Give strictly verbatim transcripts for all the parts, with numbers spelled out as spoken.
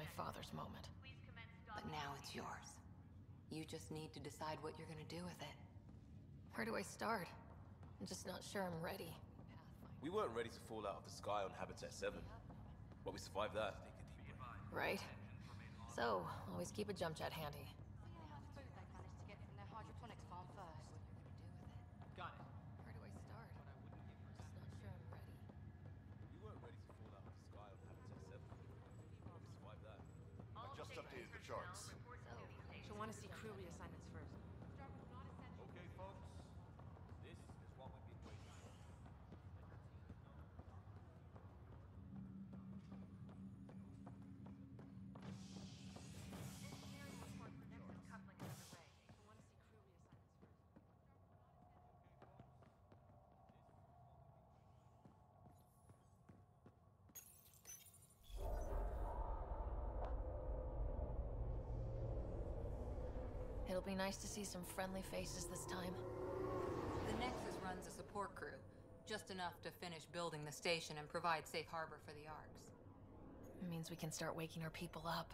my father's moment. But now it's yours. You just need to decide what you're gonna do with it. Where do I start? I'm just not sure I'm ready. We weren't ready to fall out of the sky on Habitat seven. But we survived that. Right. So, always keep a jump jet handy. Got it. Where do I start? I'm just not sure I'm ready. We weren't ready to fall out of the sky on Habitat seven. But we survived that. I just updated the charts. So, you'll want to see crew reassignments first. Okay, folks. This is what we've been waiting for. It'll be nice to see some friendly faces this time. The Nexus runs a support crew, just enough to finish building the station and provide safe harbor for the Arcs. It means we can start waking our people up.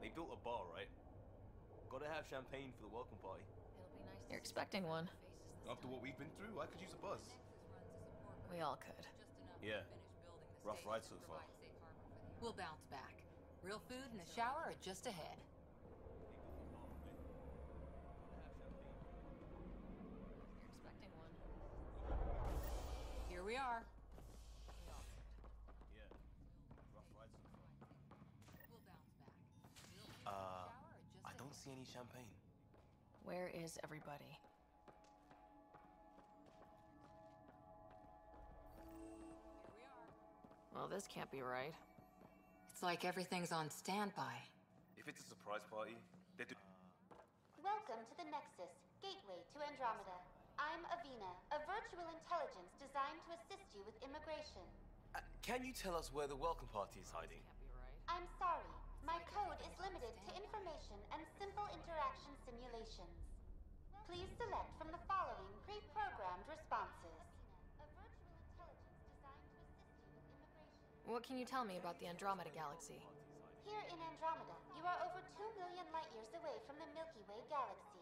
They built a bar, right? Gotta have champagne for the welcome party. It'll be nice. You're expecting one. After what we've been through, I could use a buzz. We all could. Yeah. Rough ride so far. We'll bounce back. Real food and a shower are just ahead. Here we are. Yeah. Rough ride so far. We'll bounce back. Uh, I don't see any champagne. Where is everybody? Here we are. Well, this can't be right. It's like everything's on standby. If it's a surprise party, they do. Welcome to the Nexus, gateway to Andromeda. I'm Avina, a virtual intelligence designed to assist you with immigration. Uh, can you tell us where the welcome party is hiding? I'm sorry. My code is limited to information and simple interaction simulations. Please select from the following pre-programmed responses. What can you tell me about the Andromeda Galaxy? Here in Andromeda, you are over two million light-years away from the Milky Way Galaxy.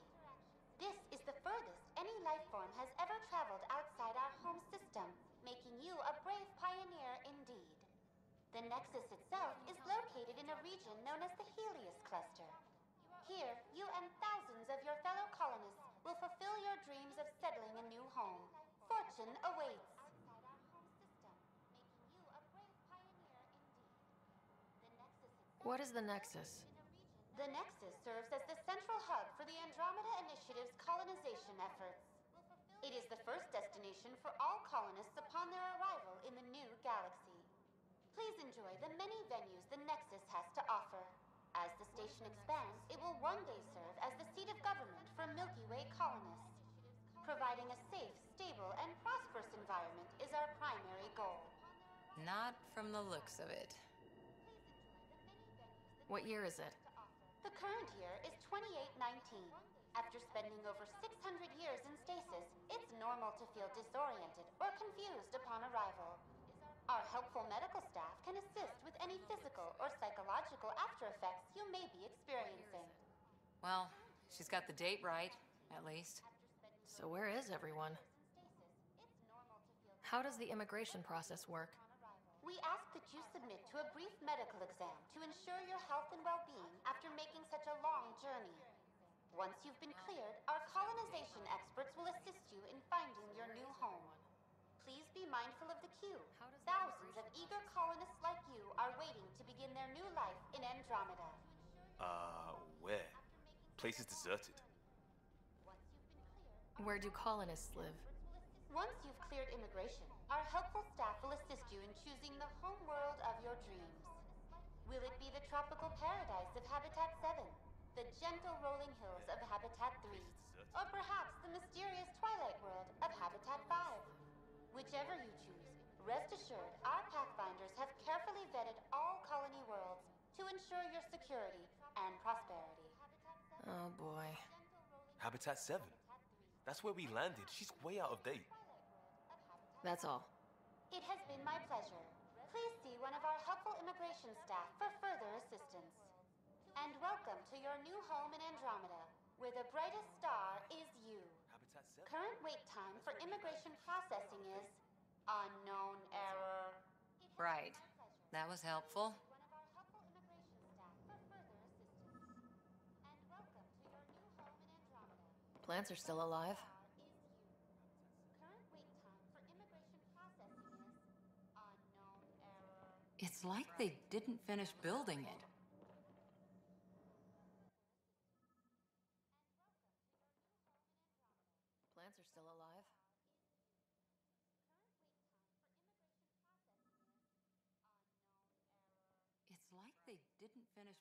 This is the furthest any life form has ever traveled outside our home system, making you a brave pioneer indeed. The Nexus itself is located in a region known as the Helios Cluster. Here, you and thousands of your fellow colonists will fulfill your dreams of settling a new home. Fortune awaits. What is the Nexus? The Nexus serves as the central hub for the Andromeda Initiative's colonization efforts. It is the first destination for all colonists upon their arrival in the new galaxy. Please enjoy the many venues the Nexus has to offer. As the station expands, it will one day serve as the seat of government for Milky Way colonists. Providing a safe, stable, and prosperous environment is our primary goal. Not from the looks of it. What year is it? The current year is twenty-eight nineteen. After spending over six hundred years in stasis, it's normal to feel disoriented or confused upon arrival. Our helpful medical staff can assist with any physical or psychological aftereffects you may be experiencing. Well, she's got the date right, at least. So where is everyone? How does the immigration process work? We ask that you submit to a brief medical exam to ensure your health and well-being after making such a long journey. Once you've been cleared, our colonization experts will assist you in finding your new home. Please be mindful of the queue. Thousands of eager colonists like you are waiting to begin their new life in Andromeda. Uh, where? Place is deserted. Where do colonists live? Once you've cleared immigration, our helpful staff will assist you in choosing the home world of your dreams. Will it be the tropical paradise of Habitat seven, the gentle rolling hills of Habitat three, or perhaps the mysterious twilight world of Habitat five? Whichever you choose, rest assured our Pathfinders have carefully vetted all colony worlds to ensure your security and prosperity. Oh boy. Habitat seven? That's where we landed. She's way out of date. That's all. It has been my pleasure. Please see one of our helpful immigration staff for further assistance. and welcome to your new home in Andromeda, where the brightest star is you. Habitat seven. Current wait time for immigration processing is unknown error. Right. That was helpful. Plants are still alive. It's like they didn't finish building it. Plants are still alive. It's like they didn't finish.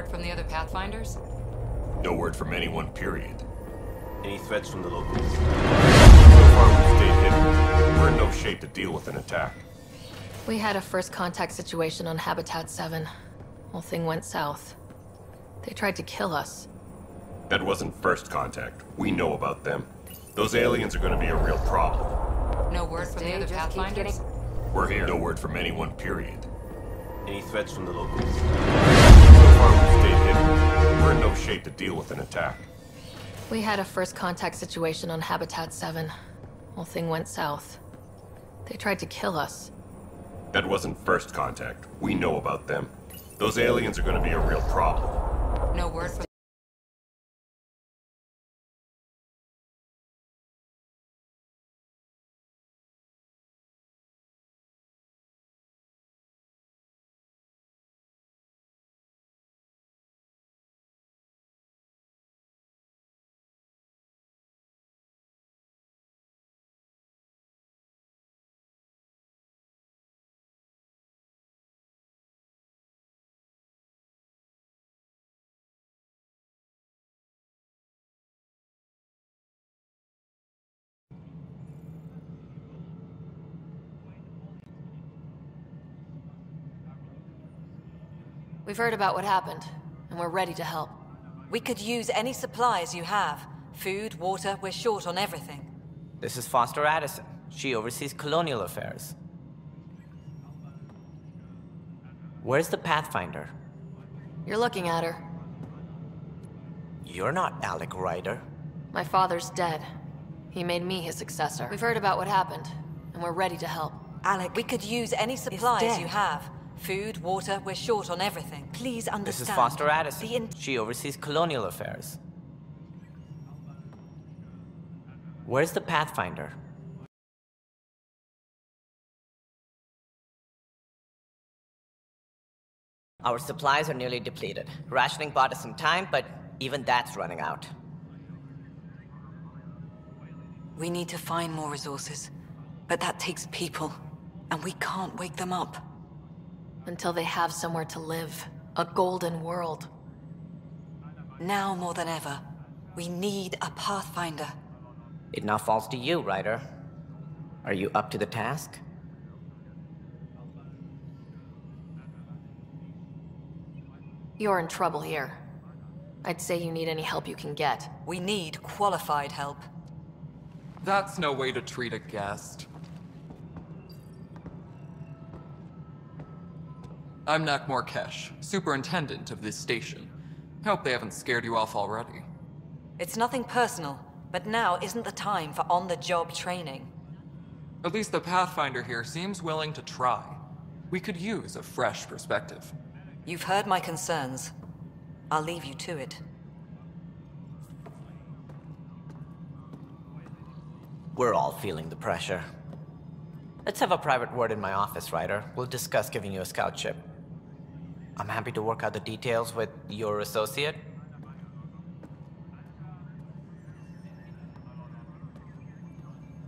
word from the other Pathfinders? No word from anyone, period. Any threats from the locals? So far we've stayed hidden. We're in no shape to deal with an attack. We had a first contact situation on Habitat seven. Whole thing went south. They tried to kill us. That wasn't first contact. We know about them. Those aliens are gonna be a real problem. No word from the other Pathfinders? We're here. No word from anyone, period. Any threats from the locals? So far we've stayed hidden. We're in no shape to deal with an attack. We had a first contact situation on Habitat seven. Whole thing went south. They tried to kill us. That wasn't first contact. We know about them. Those aliens are gonna be a real problem. No word for We've heard about what happened, and we're ready to help. We could use any supplies you have. Food, water, we're short on everything. This is Foster Addison. She oversees colonial affairs. Where's the Pathfinder? You're looking at her. You're not Alec Ryder. My father's dead. He made me his successor. We've heard about what happened, and we're ready to help. Alec, we could use any supplies you have. Food, water, we're short on everything. Please understand. This is Foster Addison. She oversees colonial affairs. Where's the Pathfinder? Our supplies are nearly depleted. Rationing bought us some time, but even that's running out. We need to find more resources, but that takes people, and we can't wake them up. Until they have somewhere to live. A golden world. Now more than ever, we need a Pathfinder. It now falls to you, Ryder. Are you up to the task? You're in trouble here. I'd say you need any help you can get. We need qualified help. That's no way to treat a guest. I'm Nakmor Kesh, superintendent of this station. Hope they haven't scared you off already. It's nothing personal, but now isn't the time for on-the-job training. At least the Pathfinder here seems willing to try. We could use a fresh perspective. You've heard my concerns. I'll leave you to it. We're all feeling the pressure. Let's have a private word in my office, Ryder. We'll discuss giving you a scoutship. I'm happy to work out the details with your associate.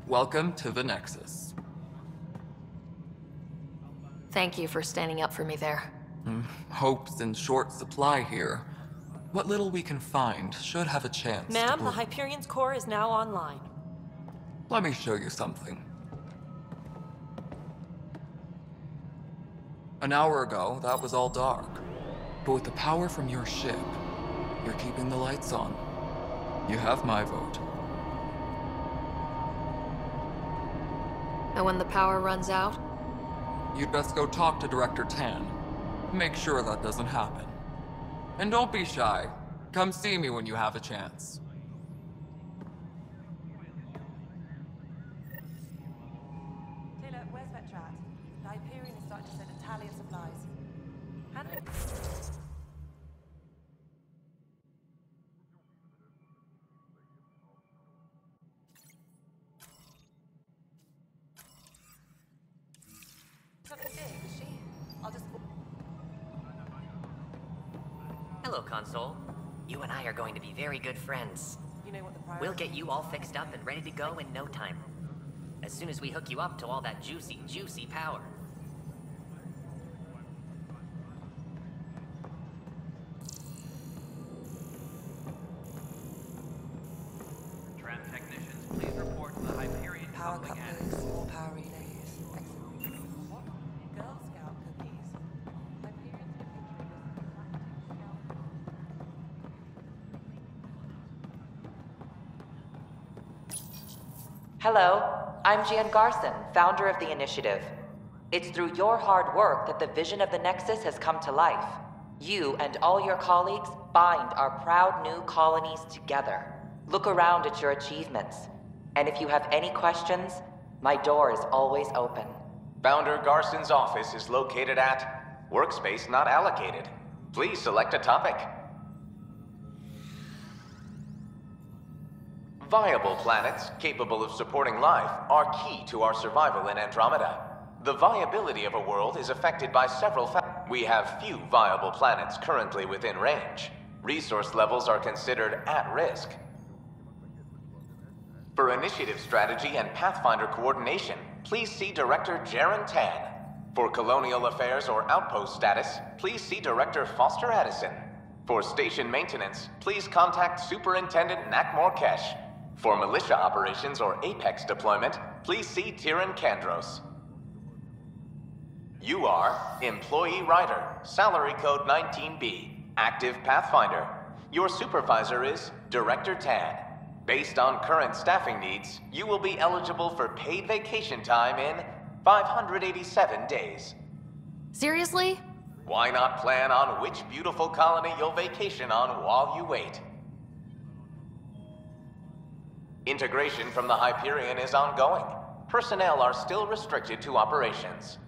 Welcome to the Nexus. Thank you for standing up for me there. Mm, hope's in short supply here. What little we can find should have a chance. Ma'am, the Hyperion's core is now online. Let me show you something. An hour ago, that was all dark. But with the power from your ship, you're keeping the lights on. You have my vote. And when the power runs out? You'd best go talk to Director Tann. Make sure that doesn't happen. And don't be shy. Come see me when you have a chance. Hello, Console. You and I are going to be very good friends. You know what the we'll get you all fixed up and ready to go in no time. As soon as we hook you up to all that juicy, juicy power. power couplers or power relays. Excellent. What? Girl Scout cookies. Hyperion's infantry was galactic. Hello, I'm Jien Garson, founder of the Initiative. It's through your hard work that the vision of the Nexus has come to life. You and all your colleagues bind our proud new colonies together. Look around at your achievements. And if you have any questions, my door is always open. Founder Garson's office is located at Workspace Not Allocated. Please select a topic. Viable planets capable of supporting life are key to our survival in Andromeda. The viability of a world is affected by several factors. We have few viable planets currently within range. Resource levels are considered at risk. For initiative strategy and Pathfinder coordination, please see Director Director Tann. For colonial affairs or outpost status, please see Director Foster Addison. For station maintenance, please contact Superintendent Nakmor Kesh. For militia operations or Apex deployment, please see Tiran Kandros. You are Employee Rider, Salary Code nineteen B, Active Pathfinder. Your supervisor is Director Tann. Based on current staffing needs, you will be eligible for paid vacation time in five hundred eighty-seven days. Seriously? Why not plan on which beautiful colony you'll vacation on while you wait? Integration from the Hyperion is ongoing. Personnel are still restricted to operations.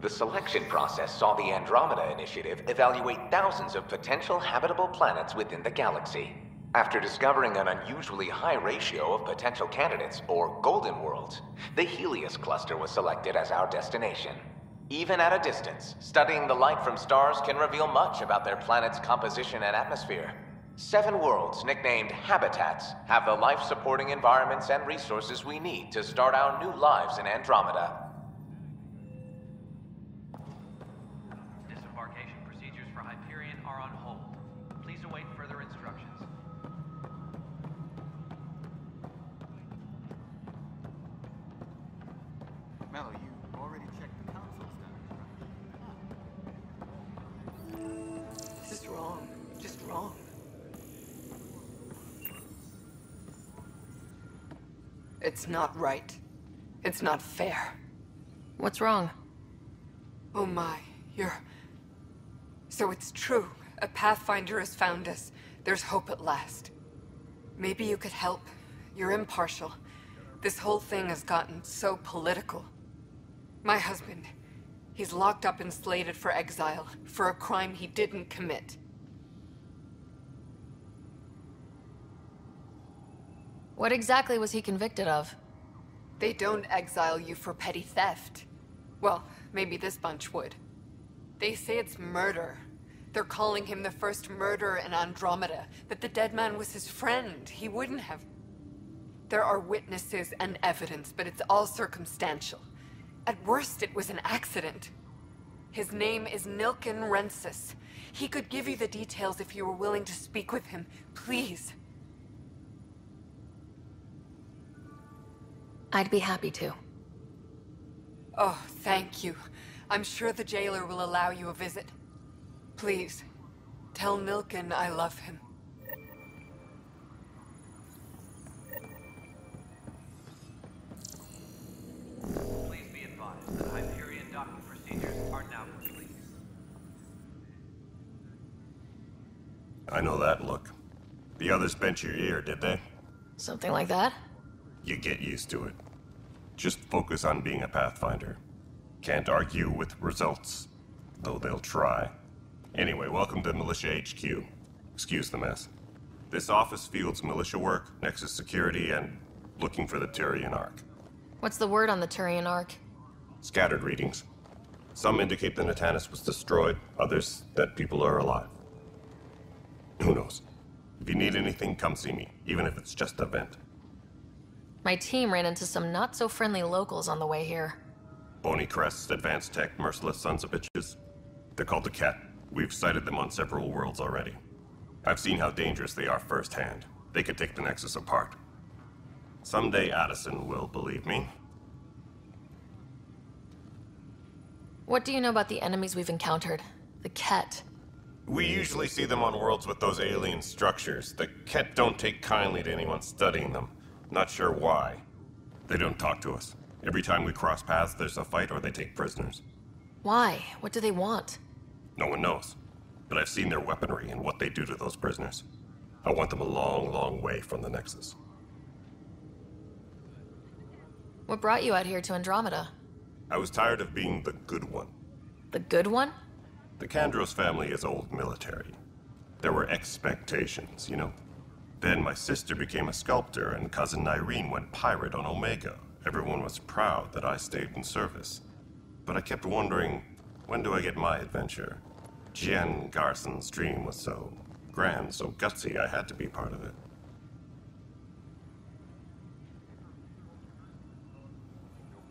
The selection process saw the Andromeda Initiative evaluate thousands of potential habitable planets within the galaxy. After discovering an unusually high ratio of potential candidates, or golden worlds, the Helios Cluster was selected as our destination. Even at a distance, studying the light from stars can reveal much about their planet's composition and atmosphere. Seven worlds, nicknamed Habitats, have the life-supporting environments and resources we need to start our new lives in Andromeda. It's not right. It's not fair. What's wrong? Oh my, you're... So it's true. A Pathfinder has found us. There's hope at last. Maybe you could help. You're impartial. This whole thing has gotten so political. My husband, he's locked up and slated for exile for a crime he didn't commit. What exactly was he convicted of? They don't exile you for petty theft. Well, maybe this bunch would. They say it's murder. They're calling him the first murderer in Andromeda, that the dead man was his friend. He wouldn't have... There are witnesses and evidence, but it's all circumstantial. At worst, it was an accident. His name is Nilken Rensis. He could give you the details if you were willing to speak with him. Please. I'd be happy to. Oh, thank you. I'm sure the jailer will allow you a visit. Please, tell Nilken I love him. Please be advised that Hyperion docking procedures are now complete. I know that look. The others bent your ear, did they? Something like that? You get used to it. Just focus on being a Pathfinder. Can't argue with results, though they'll try. Anyway, welcome to Militia H Q. Excuse the mess. This office fields militia work, Nexus security, and looking for the Turian Ark. What's the word on the Turian Ark? Scattered readings. Some indicate the Natanus was destroyed, others that people are alive. Who knows? If you need anything, come see me, even if it's just a vent. My team ran into some not-so-friendly locals on the way here. Bony crests, advanced tech, merciless sons of bitches. They're called the Kett. We've sighted them on several worlds already. I've seen how dangerous they are firsthand. They could take the Nexus apart. Someday Addison will believe me. What do you know about the enemies we've encountered? The Kett? We usually see them on worlds with those alien structures. The Kett don't take kindly to anyone studying them. Not sure why. They don't talk to us. Every time we cross paths, there's a fight or they take prisoners. Why? What do they want? No one knows. But I've seen their weaponry and what they do to those prisoners. I want them a long, long way from the Nexus. What brought you out here to Andromeda? I was tired of being the good one. The good one? The Kandros family is old military. There were expectations, you know. Then my sister became a sculptor and cousin Nyrene went pirate on Omega. Everyone was proud that I stayed in service. But I kept wondering, when do I get my adventure? Jien Garson's dream was so grand, so gutsy, I had to be part of it.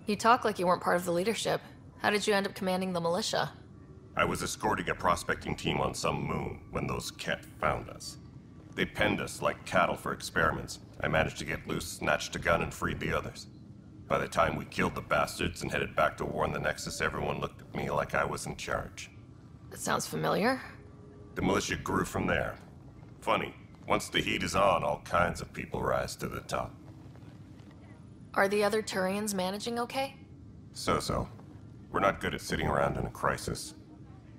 You talk like you weren't part of the leadership. How did you end up commanding the militia? I was escorting a prospecting team on some moon when those Kett found us. They penned us like cattle for experiments. I managed to get loose, snatched a gun, and freed the others. By the time we killed the bastards and headed back to warn the Nexus, everyone looked at me like I was in charge. That sounds familiar. The militia grew from there. Funny, once the heat is on, all kinds of people rise to the top. Are the other Turians managing okay? So-so. We're not good at sitting around in a crisis.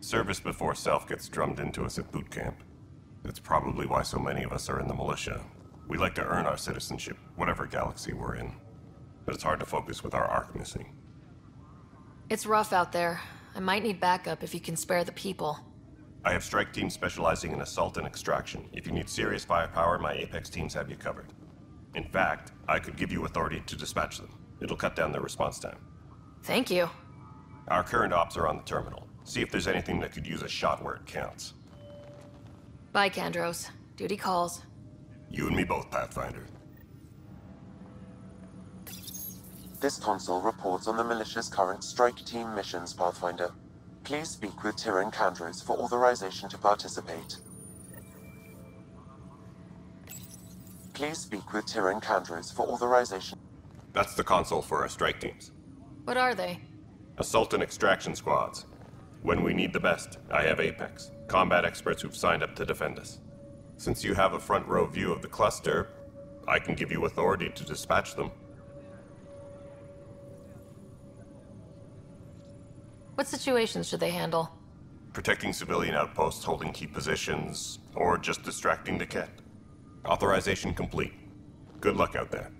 Service before self gets drummed into us at boot camp. That's probably why so many of us are in the militia. We like to earn our citizenship, whatever galaxy we're in. But it's hard to focus with our arc missing. It's rough out there. I might need backup if you can spare the people. I have strike teams specializing in assault and extraction. If you need serious firepower, my Apex teams have you covered. In fact, I could give you authority to dispatch them. It'll cut down their response time. Thank you. Our current ops are on the terminal. See if there's anything that could use a shot where it counts. Bye, Kandros. Duty calls. You and me both, Pathfinder. This console reports on the militia's current strike team missions, Pathfinder. Please speak with Tiran Kandros for authorization to participate. Please speak with Tiran Kandros for authorization. That's the console for our strike teams. What are they? Assault and extraction squads. When we need the best, I have Apex, combat experts who've signed up to defend us. Since you have a front row view of the cluster, I can give you authority to dispatch them. What situations should they handle? Protecting civilian outposts, holding key positions, or just distracting the Kett. Authorization complete. Good luck out there.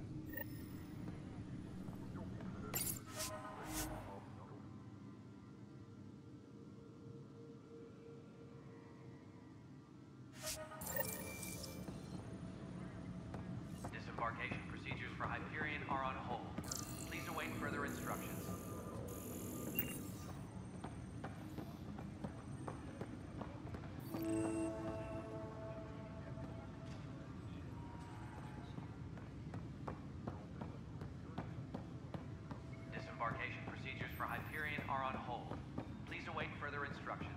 Disembarkation procedures for Hyperion are on hold. Please await further instructions.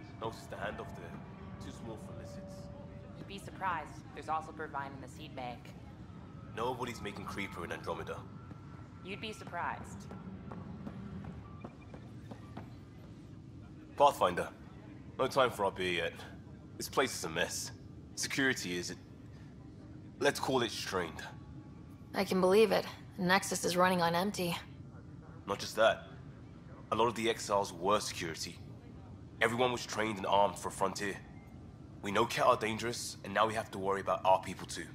There's also Purvine in the seed bank. Nobody's making Creeper in Andromeda. You'd be surprised. Pathfinder, no time for our beer yet. This place is a mess. Security is... it. Let's call it strained. I can believe it. Nexus is running on empty. Not just that. A lot of the exiles were security. Everyone was trained and armed for Frontier. We know Kett are dangerous, and now we have to worry about our people too.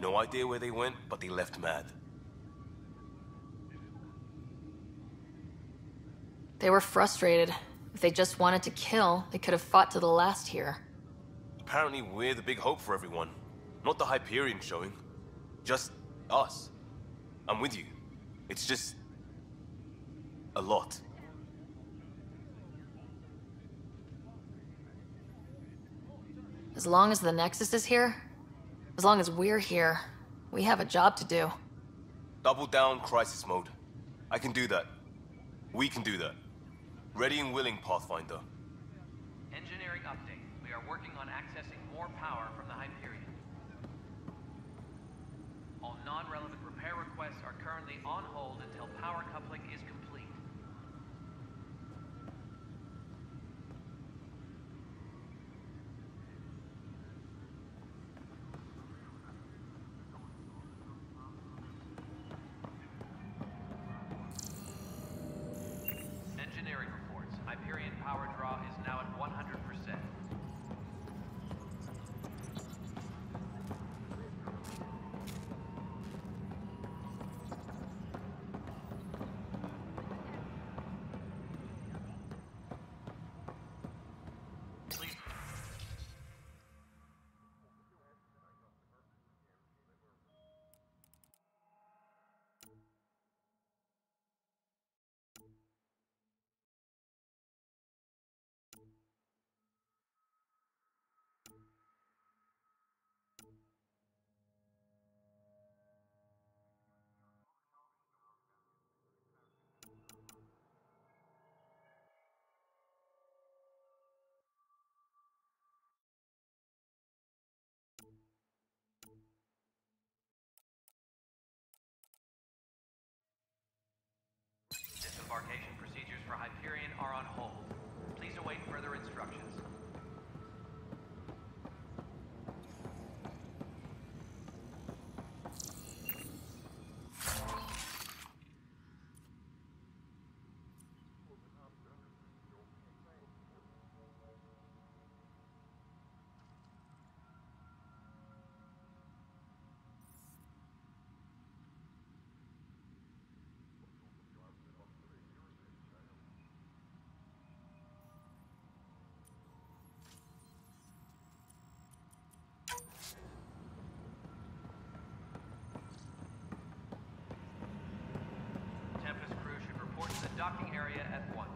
No idea where they went, but they left mad. They were frustrated. If they just wanted to kill, they could have fought to the last here. Apparently we're the big hope for everyone. Not the Hyperion showing. Just us. I'm with you. It's just... a lot. As long as the Nexus is here, as long as we're here, we have a job to do. Double down crisis mode. I can do that. We can do that. Ready and willing, Pathfinder. Engineering update. We are working on accessing more power from the Hyperion. All non-relevant repairs. Repair requests are currently on hold until power coupling is complete. Engineering reports. Hyperion power draw is now at one hundred percent. Embarkation procedures for Hyperion are on hold. Please await further instructions. Docking area at once.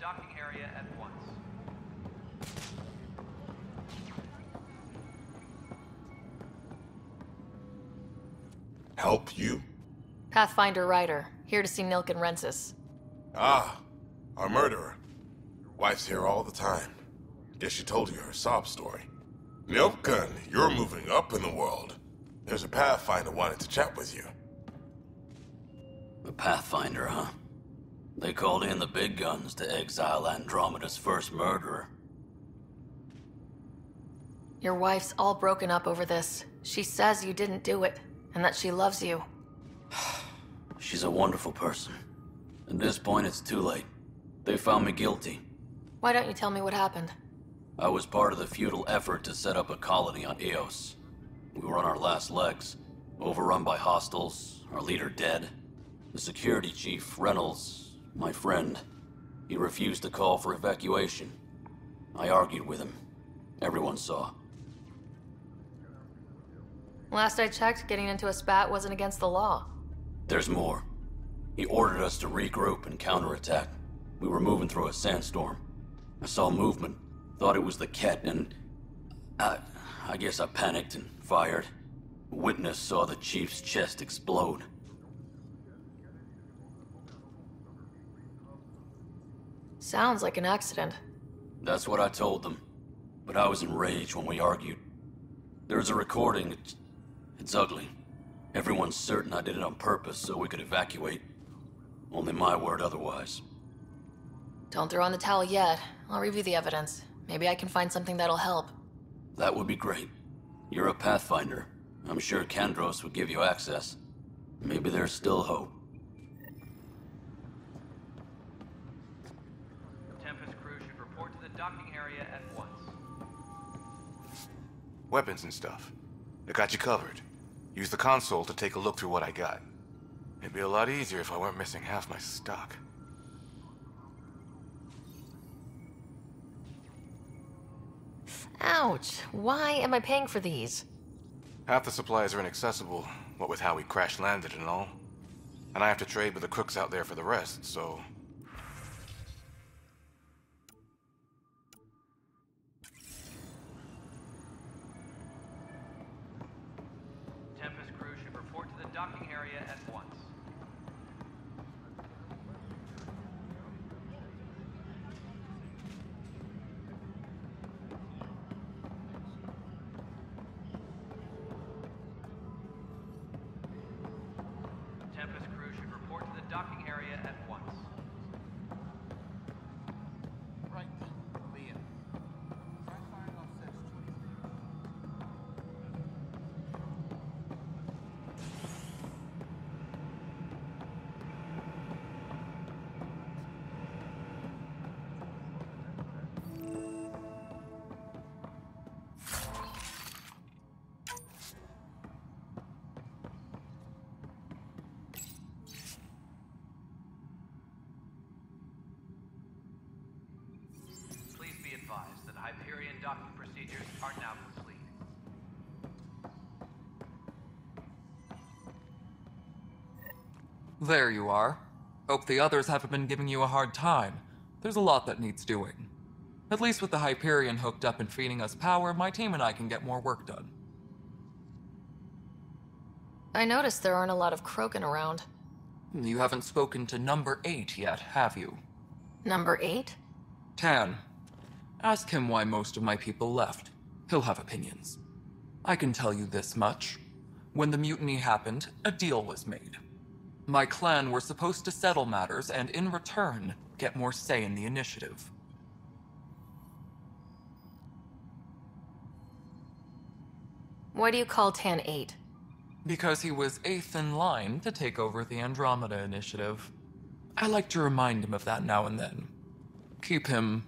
docking area at once. Help you? Pathfinder Ryder, here to see Nilken Rensis. Ah, our murderer. Your wife's here all the time. Guess she told you her sob story. Nilken, you're moving up in the world. There's a Pathfinder wanted to chat with you. The Pathfinder, huh? They called in the big guns to exile Andromeda's first murderer. Your wife's all broken up over this. She says you didn't do it, and that she loves you. She's a wonderful person. At this point, it's too late. They found me guilty. Why don't you tell me what happened? I was part of the futile effort to set up a colony on Eos. We were on our last legs, overrun by hostiles, our leader dead. The security chief, Reynolds, my friend, he refused to call for evacuation. I argued with him. Everyone saw. Last I checked, getting into a spat wasn't against the law. There's more. He ordered us to regroup and counterattack. We were moving through a sandstorm. I saw movement, thought it was the Kett, and I, I guess I panicked and fired. A witness saw the chief's chest explode. Sounds like an accident. That's what I told them, but I was enraged when we argued. There's a recording. It's, it's ugly. Everyone's certain I did it on purpose so we could evacuate. Only my word otherwise. Don't throw in the towel yet. I'll review the evidence. Maybe I can find something that'll help. That would be great. You're a Pathfinder. I'm sure Kandros would give you access. Maybe there's still hope. Tempest crew should report to the docking area at once. Weapons and stuff. I got you covered. Use the console to take a look through what I got. It'd be a lot easier if I weren't missing half my stock. Ouch! Why am I paying for these? Half the supplies are inaccessible, what with how we crash-landed and all. And I have to trade with the crooks out there for the rest, so... that Hyperion docking procedures are now complete. There you are. Hope the others haven't been giving you a hard time. There's a lot that needs doing. At least with the Hyperion hooked up and feeding us power, my team and I can get more work done. I noticed there aren't a lot of Krogan around. You haven't spoken to Number eight yet, have you? Number eight? Tann. Ask him why most of my people left. He'll have opinions. I can tell you this much. When the mutiny happened, a deal was made. My clan were supposed to settle matters and, in return, get more say in the initiative. Why do you call Tann eight? Because he was eighth in line to take over the Andromeda Initiative. I like to remind him of that now and then. Keep him...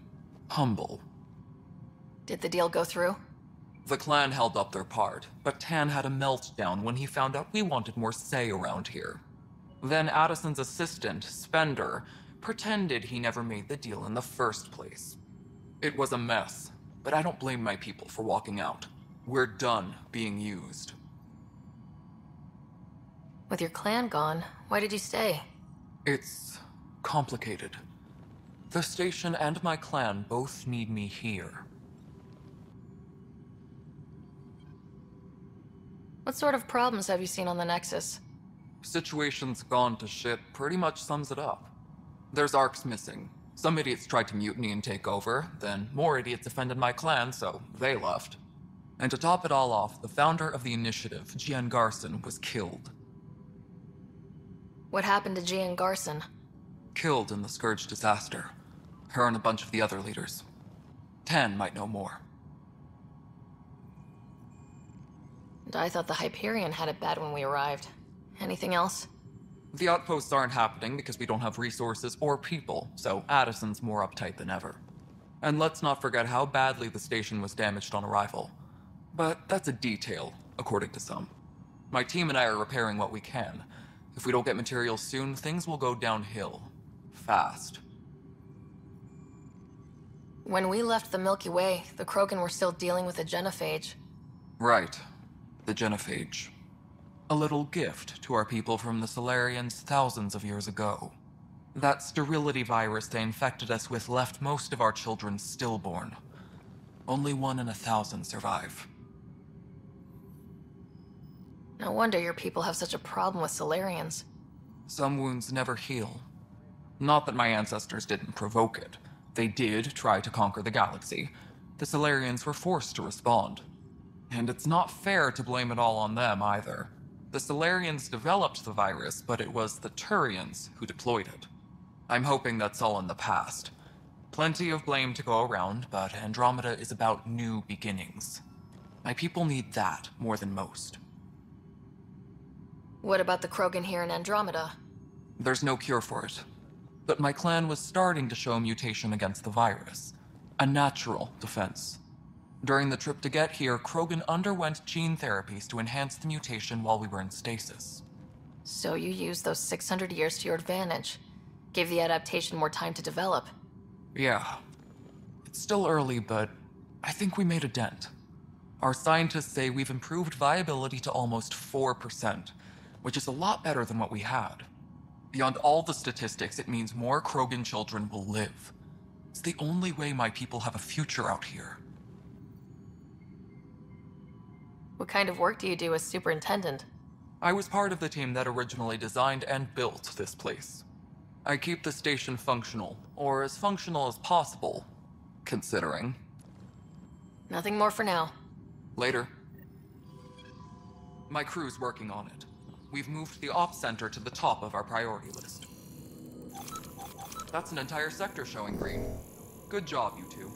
humble. Did the deal go through? The clan held up their part, but Tann had a meltdown when he found out we wanted more say around here. Then Addison's assistant, Spender, pretended he never made the deal in the first place. It was a mess, but I don't blame my people for walking out. We're done being used. With your clan gone, why did you stay? It's complicated. The station and my clan both need me here. What sort of problems have you seen on the Nexus? Situation's gone to shit pretty much sums it up. There's arcs missing. Some idiots tried to mutiny and take over, then more idiots offended my clan, so they left. And to top it all off, the founder of the initiative, Jien Garson, was killed. What happened to Jien Garson? Killed in the Scourge disaster. Her and a bunch of the other leaders. Tann might know more. And I thought the Hyperion had it bad when we arrived. Anything else? The outposts aren't happening because we don't have resources or people, so Addison's more uptight than ever. And let's not forget how badly the station was damaged on arrival. But that's a detail, according to some. My team and I are repairing what we can. If we don't get materials soon, things will go downhill. Fast. When we left the Milky Way, the Krogan were still dealing with the Genophage. Right. The Genophage. A little gift to our people from the Salarians thousands of years ago. That sterility virus they infected us with left most of our children stillborn. Only one in a thousand survive. No wonder your people have such a problem with Salarians. Some wounds never heal. Not that my ancestors didn't provoke it. They did try to conquer the galaxy. The Salarians were forced to respond. And it's not fair to blame it all on them, either. The Salarians developed the virus, but it was the Turians who deployed it. I'm hoping that's all in the past. Plenty of blame to go around, but Andromeda is about new beginnings. My people need that more than most. What about the Krogan here in Andromeda? There's no cure for it. But my clan was starting to show mutation against the virus. A natural defense. During the trip to get here, Krogan underwent gene therapies to enhance the mutation while we were in stasis. So you used those six hundred years to your advantage. Gave the adaptation more time to develop. Yeah. It's still early, but I think we made a dent. Our scientists say we've improved viability to almost four percent. Which is a lot better than what we had. Beyond all the statistics, it means more Krogan children will live. It's the only way my people have a future out here. What kind of work do you do as superintendent? I was part of the team that originally designed and built this place. I keep the station functional, or as functional as possible, considering. Nothing more for now. Later. My crew's working on it. We've moved the Ops Center to the top of our priority list. That's an entire sector showing green. Good job, you two.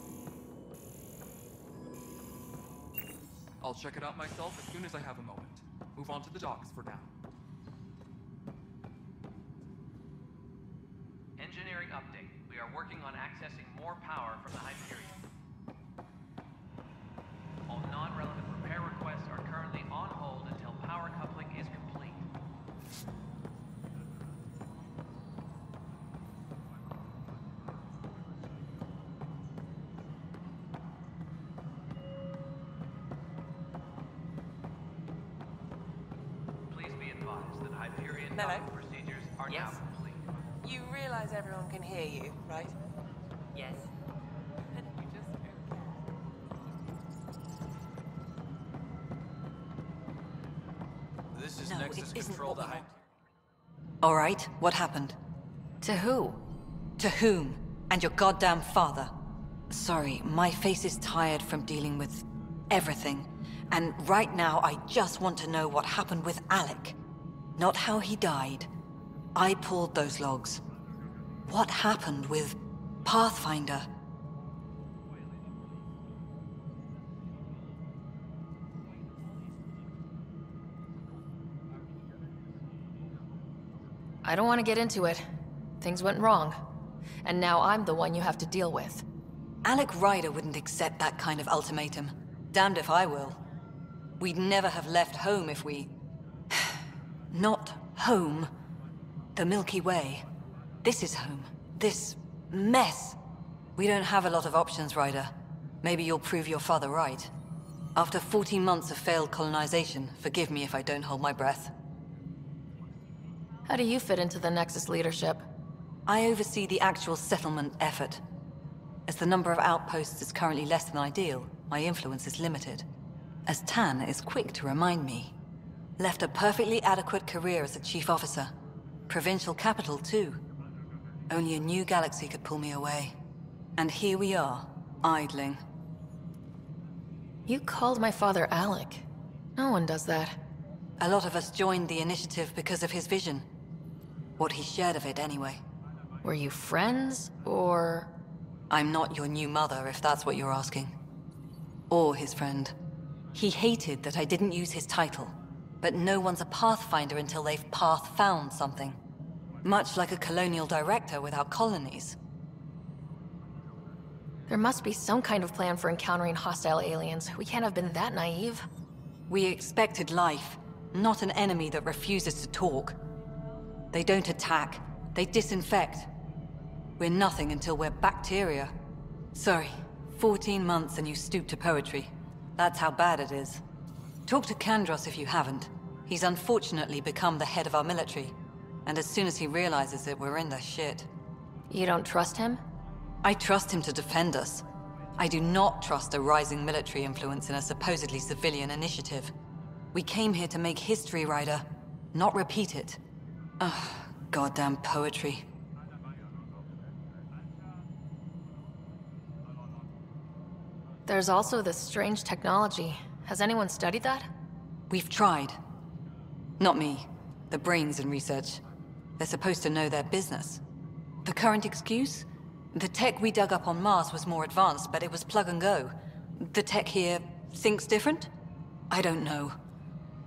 I'll check it out myself as soon as I have a moment. Move on to the docks for now. Engineering update. We are working on accessing more power from the Hyperion. All non-relevant repair requests are currently on hold until power coupling is complete. Please be advised that Hyperion procedures are yes. now complete. You realize everyone can hear you, right? Yes. This is no, Nexus Control the Hyperion. All right, what happened? To who? To whom? And your goddamn father. Sorry, my face is tired from dealing with everything. And right now, I just want to know what happened with Alec. Not how he died. I pulled those logs. What happened with Pathfinder? I don't want to get into it. Things went wrong. And now I'm the one you have to deal with. Alec Ryder wouldn't accept that kind of ultimatum. Damned if I will. We'd never have left home if we... Not home. The Milky Way. This is home. This mess. We don't have a lot of options, Ryder. Maybe you'll prove your father right. After fourteen months of failed colonization, forgive me if I don't hold my breath. How do you fit into the Nexus leadership? I oversee the actual settlement effort. As the number of outposts is currently less than ideal, my influence is limited. As Tann is quick to remind me, left a perfectly adequate career as a chief officer. Provincial capital, too. Only a new galaxy could pull me away. And here we are, idling. You called my father Alec. No one does that. A lot of us joined the initiative because of his vision. What he shared of it, anyway. Were you friends, or...? I'm not your new mother, if that's what you're asking. Or his friend. He hated that I didn't use his title. But no one's a pathfinder until they've path-found something. Much like a colonial director without colonies. There must be some kind of plan for encountering hostile aliens. We can't have been that naive. We expected life, not an enemy that refuses to talk. They don't attack, they disinfect. We're nothing until we're bacteria. Sorry, fourteen months and you stoop to poetry. That's how bad it is. Talk to Kandros if you haven't. He's unfortunately become the head of our military, and as soon as he realizes it, we're in the shit. You don't trust him? I trust him to defend us. I do not trust a rising military influence in a supposedly civilian initiative. We came here to make history, Ryder, not repeat it. Ugh, oh, goddamn poetry. There's also this strange technology. Has anyone studied that? We've tried. Not me. The brains in research. They're supposed to know their business. The current excuse? The tech we dug up on Mars was more advanced, but it was plug and go. The tech here thinks different? I don't know.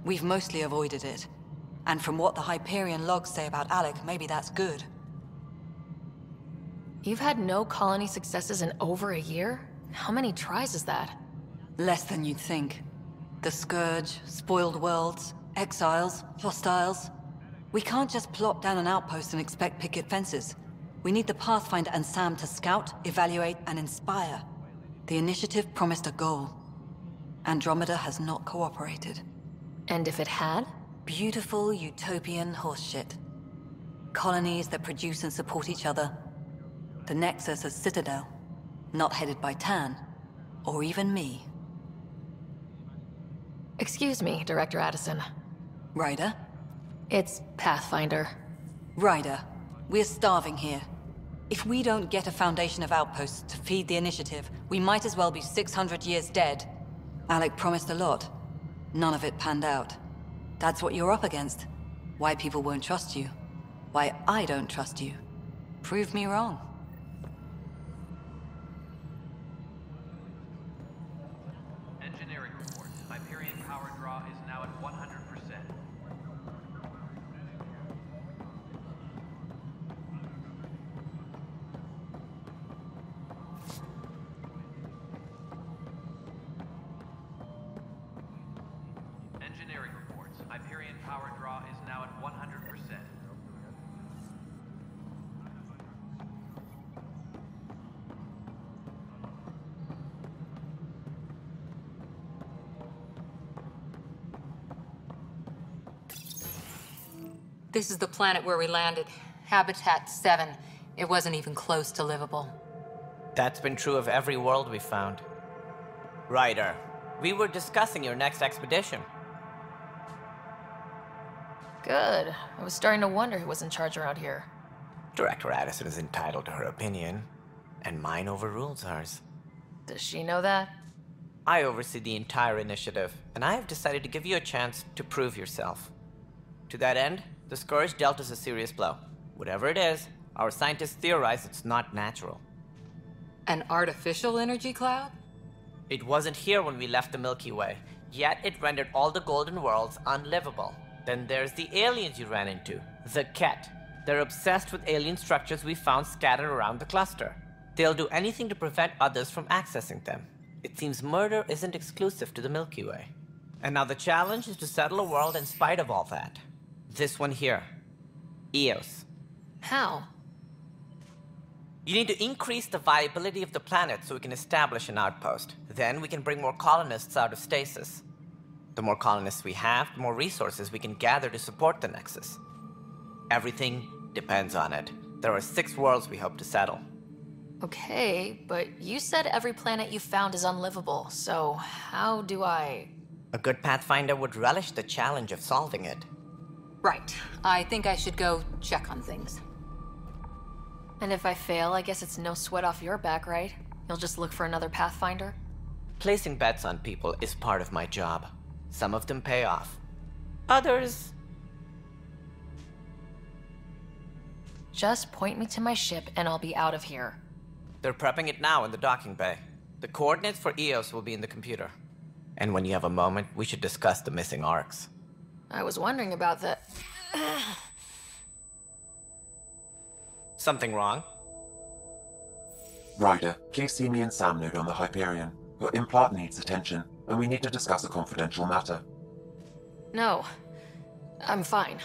We've mostly avoided it. And from what the Hyperion logs say about Alec, maybe that's good. You've had no colony successes in over a year? How many tries is that? Less than you'd think. The Scourge, Spoiled Worlds, Exiles, Hostiles. We can't just plop down an outpost and expect picket fences. We need the Pathfinder and Sam to scout, evaluate, and inspire. The initiative promised a goal. Andromeda has not cooperated. And if it had? Beautiful utopian horseshit. Colonies that produce and support each other. The Nexus as Citadel, not headed by Tann, or even me. Excuse me, Director Addison. Ryder? It's Pathfinder. Ryder, we're starving here. If we don't get a foundation of outposts to feed the initiative, we might as well be six hundred years dead. Alec promised a lot. None of it panned out. That's what you're up against. Why people won't trust you. Why I don't trust you. Prove me wrong. This is the planet where we landed, Habitat seven. It wasn't even close to livable. That's been true of every world we found. Ryder, we were discussing your next expedition. Good. I was starting to wonder who was in charge around here. Director Addison is entitled to her opinion, and mine overrules hers. Does she know that? I oversee the entire initiative, and I have decided to give you a chance to prove yourself. To that end, the Scourge dealt us a serious blow. Whatever it is, our scientists theorize it's not natural. An artificial energy cloud? It wasn't here when we left the Milky Way, yet it rendered all the golden worlds unlivable. Then there's the aliens you ran into, the Kett. They're obsessed with alien structures we found scattered around the cluster. They'll do anything to prevent others from accessing them. It seems murder isn't exclusive to the Milky Way. And now the challenge is to settle a world in spite of all that. This one here, Eos. How? You need to increase the viability of the planet so we can establish an outpost. Then we can bring more colonists out of stasis. The more colonists we have, the more resources we can gather to support the Nexus. Everything depends on it. There are six worlds we hope to settle. Okay, but you said every planet you found is unlivable, so how do I... A good Pathfinder would relish the challenge of solving it. Right. I think I should go check on things. And if I fail, I guess it's no sweat off your back, right? You'll just look for another Pathfinder? Placing bets on people is part of my job. Some of them pay off. Others... Just point me to my ship and I'll be out of here. They're prepping it now in the docking bay. The coordinates for Eos will be in the computer. And when you have a moment, we should discuss the missing arcs. I was wondering about that. Something wrong? Ryder, please see me and Sam node on the Hyperion. Your implant needs attention, and we need to discuss a confidential matter. No, I'm fine.